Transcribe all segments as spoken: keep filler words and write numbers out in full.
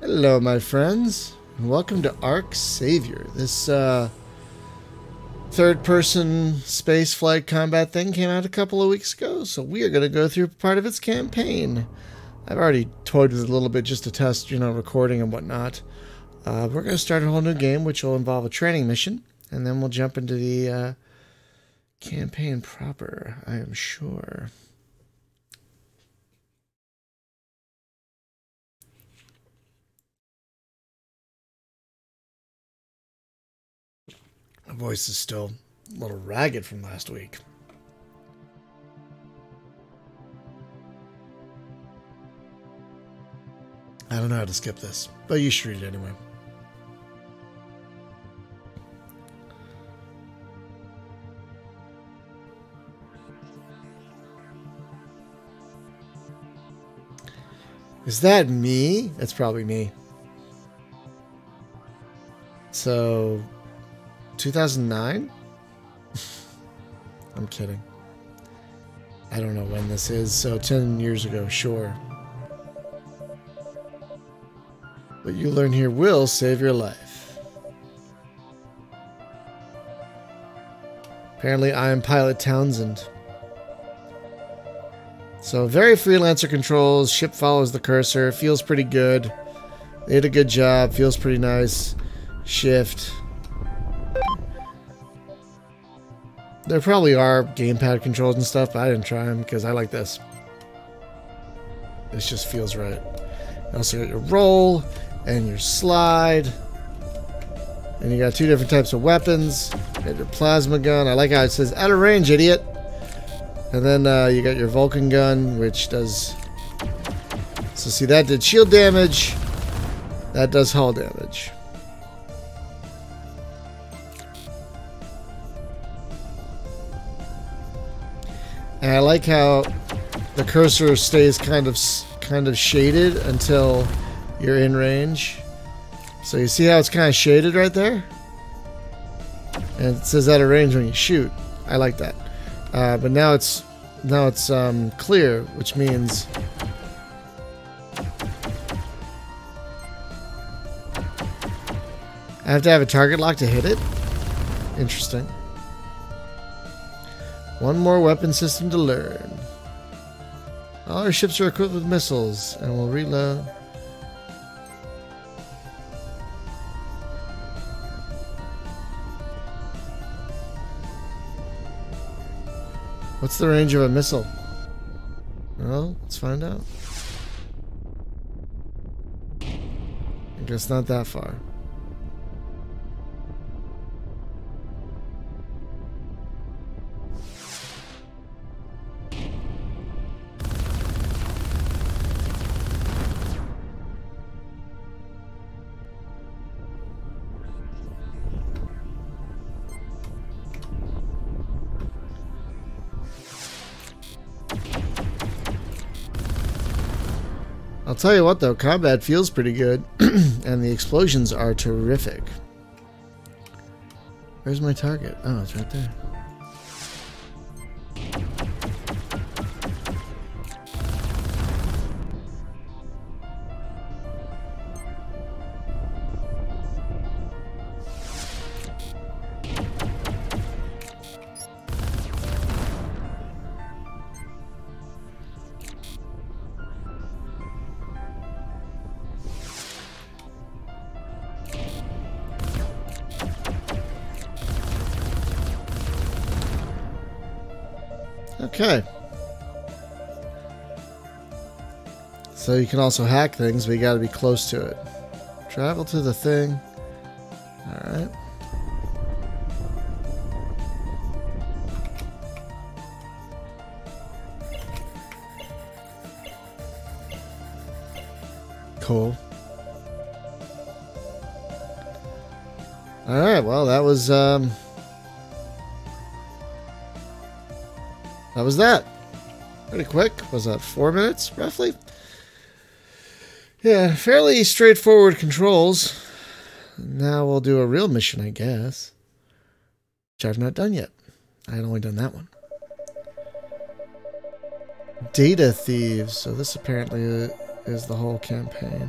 Hello, my friends, and welcome to Arc Savior. This uh, third-person space flight combat thing came out a couple of weeks ago, so we are going to go through part of its campaign. I've already toyed with it a little bit just to test, you know, recording and whatnot. Uh, we're going to start a whole new game, which will involve a training mission, and then we'll jump into the uh, campaign proper, I am sure. My voice is still a little ragged from last week. I don't know how to skip this, but you should read it anyway. Is that me? That's probably me. So... two thousand nine? I'm kidding. I don't know when this is, so ten years ago, sure. What you learn here will save your life. Apparently, I am Pilot Townsend. So, very freelancer controls, ship follows the cursor, feels pretty good. They did a good job, feels pretty nice. Shift. There probably are gamepad controls and stuff, but I didn't try them because I like this. This just feels right. You also got your roll and your slide. And you got two different types of weapons. You got your plasma gun. I like how it says, out of range, idiot. And then uh, you got your Vulcan gun, which does... So see, that did shield damage. That does hull damage. And I like how the cursor stays kind of kind of shaded until you're in range. So you see how it's kind of shaded right there? And it says out of range when you shoot. I like that. Uh, but now it's now it's um, clear, which means I have to have a target lock to hit it. Interesting. One more weapon system to learn. All our ships are equipped with missiles, and we'll reload. What's the range of a missile? Well, let's find out. I guess not that far. I'll tell you what though, combat feels pretty good, and the explosions are terrific. Where's my target? Oh, it's right there. Okay. So you can also hack things, but you gotta be close to it. Travel to the thing. Alright. Cool. Alright, well, that was, um... That was that. Pretty quick. Was that four minutes, roughly? Yeah, fairly straightforward controls. Now we'll do a real mission, I guess. Which I've not done yet. I had only done that one. Data Thieves. So this apparently is the whole campaign.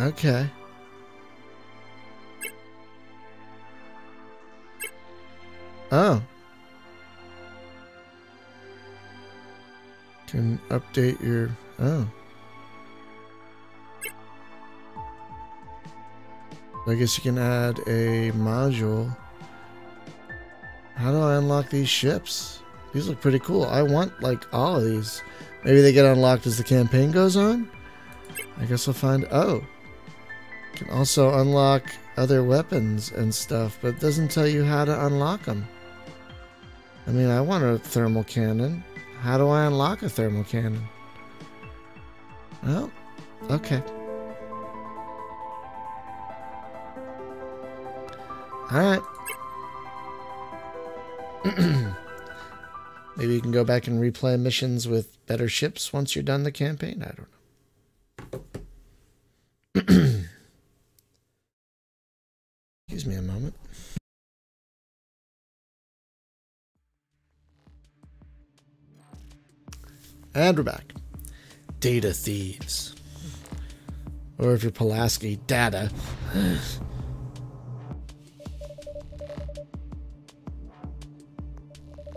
Okay. Oh. Can update your... Oh. I guess you can add a module. How do I unlock these ships? These look pretty cool. I want, like, all of these. Maybe they get unlocked as the campaign goes on? I guess I'll find... Oh. Can also unlock other weapons and stuff, but it doesn't tell you how to unlock them. I mean, I want a thermal cannon. How do I unlock a thermal cannon? Well, okay. Alright. Maybe you can go back and replay missions with better ships once you're done the campaign. I don't know. Excuse me a moment. And we're back. Data Thieves. Or if you're Pulaski, Data.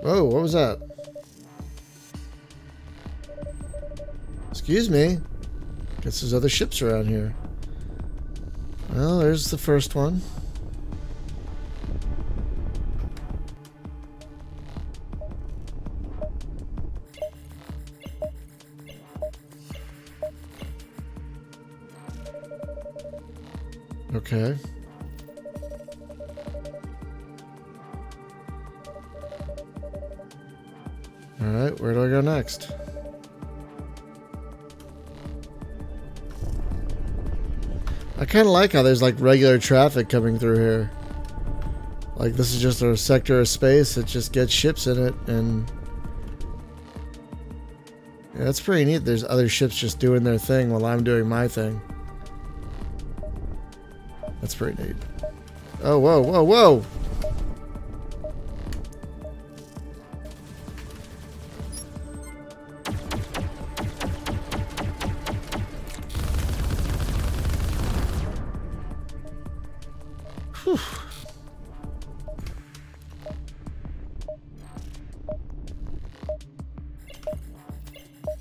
Whoa, what was that? Excuse me. Guess there's other ships around here. Well, there's the first one. Okay. Alright, where do I go next? I kind of like how there's like regular traffic coming through here. Like this is just a sector of space that just gets ships in it, and yeah, that's pretty neat. There's other ships just doing their thing while I'm doing my thing. That's pretty neat. Oh, whoa, whoa, whoa! Whew.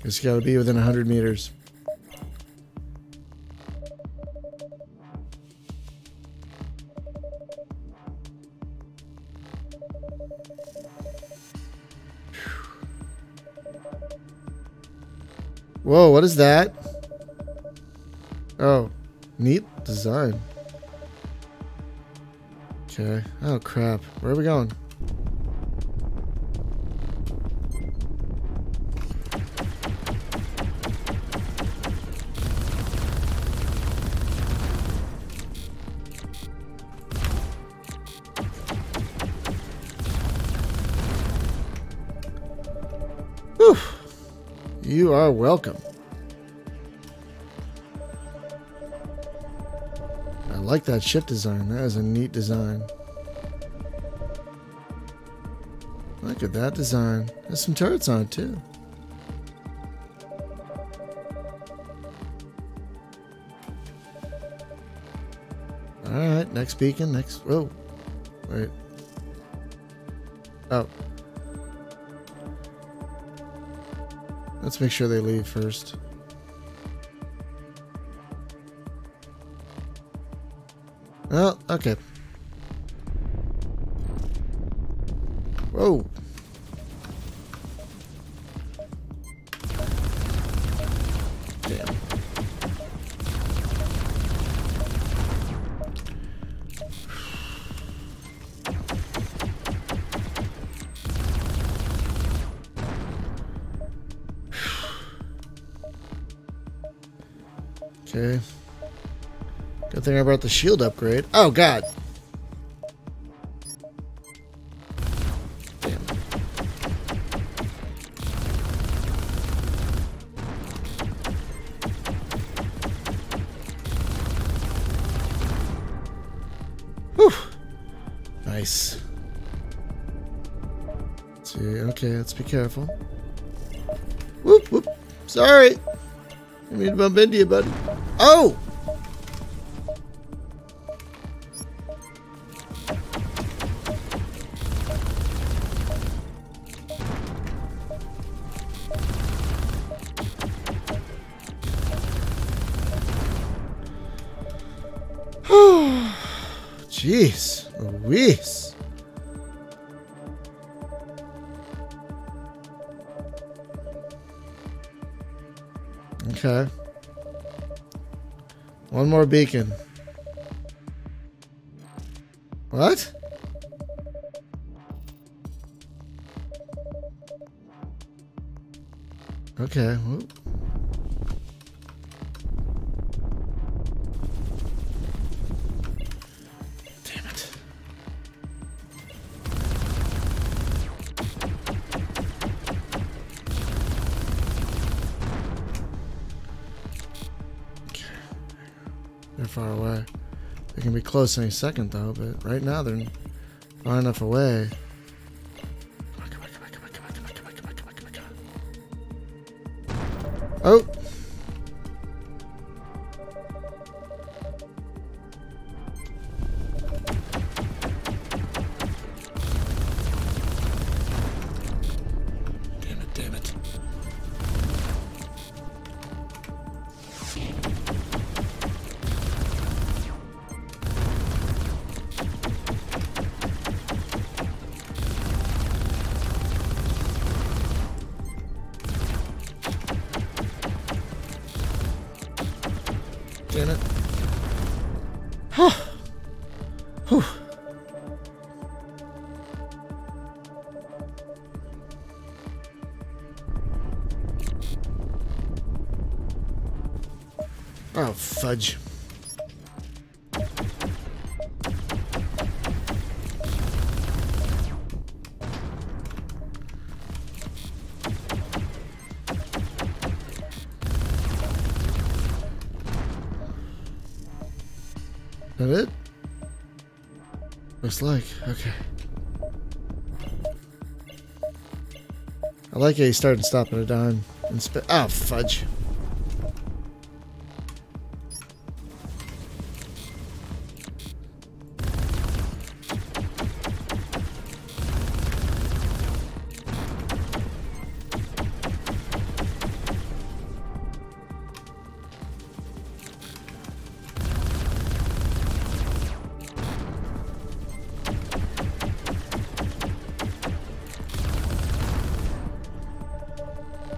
It's gotta be within a hundred meters. Whoa, what is that? Oh, neat design. Okay. Oh, crap. Where are we going? Whew. You are welcome. I like that ship design. That is a neat design. Look at that design. There's some turrets on it too. Alright, next beacon, next... Whoa. Wait. Oh. Let's make sure they leave first. Well, okay. Whoa. Damn. Okay. Good thing I brought the shield upgrade. Oh, God. Damn. Whew. Nice. Let's see. Okay, let's be careful. Whoop, whoop. Sorry. I need to bump into you, buddy. Oh! Jeez Louise. Okay. One more beacon. What? Okay. Whoop. Damn it. Okay. They're far away. They can be close any second, though, but right now they're far enough away. Oh! Damn it, damn it. Oh, fudge. Is that it? Looks like. Okay. I like how you start and stop at a dime and spit. Oh, fudge.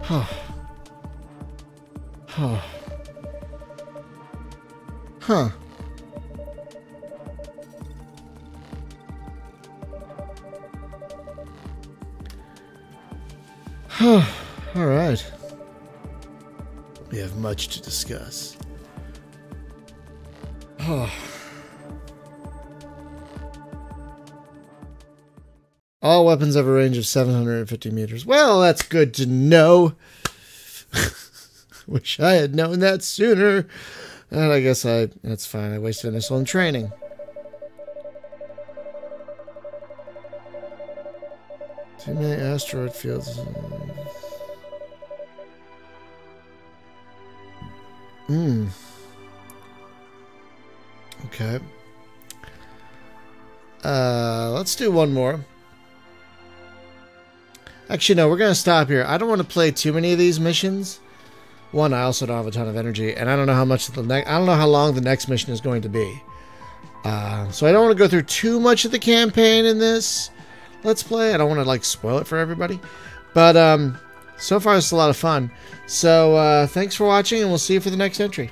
Huh. Huh. Huh. Huh. All right. We have much to discuss. Huh. All weapons have a range of seven hundred fifty meters. Well, that's good to know. Wish I had known that sooner. And I guess I, that's fine. I wasted this on training. Too many asteroid fields. Hmm. Okay. Uh, let's do one more. Actually, no, we're going to stop here. I don't want to play too many of these missions. One, I also don't have a ton of energy, and I don't know how much the next, I don't know how long the next mission is going to be. Uh, so I don't want to go through too much of the campaign in this Let's Play. I don't want to, like, spoil it for everybody. But um, so far, it's a lot of fun. So uh, thanks for watching, and we'll see you for the next entry.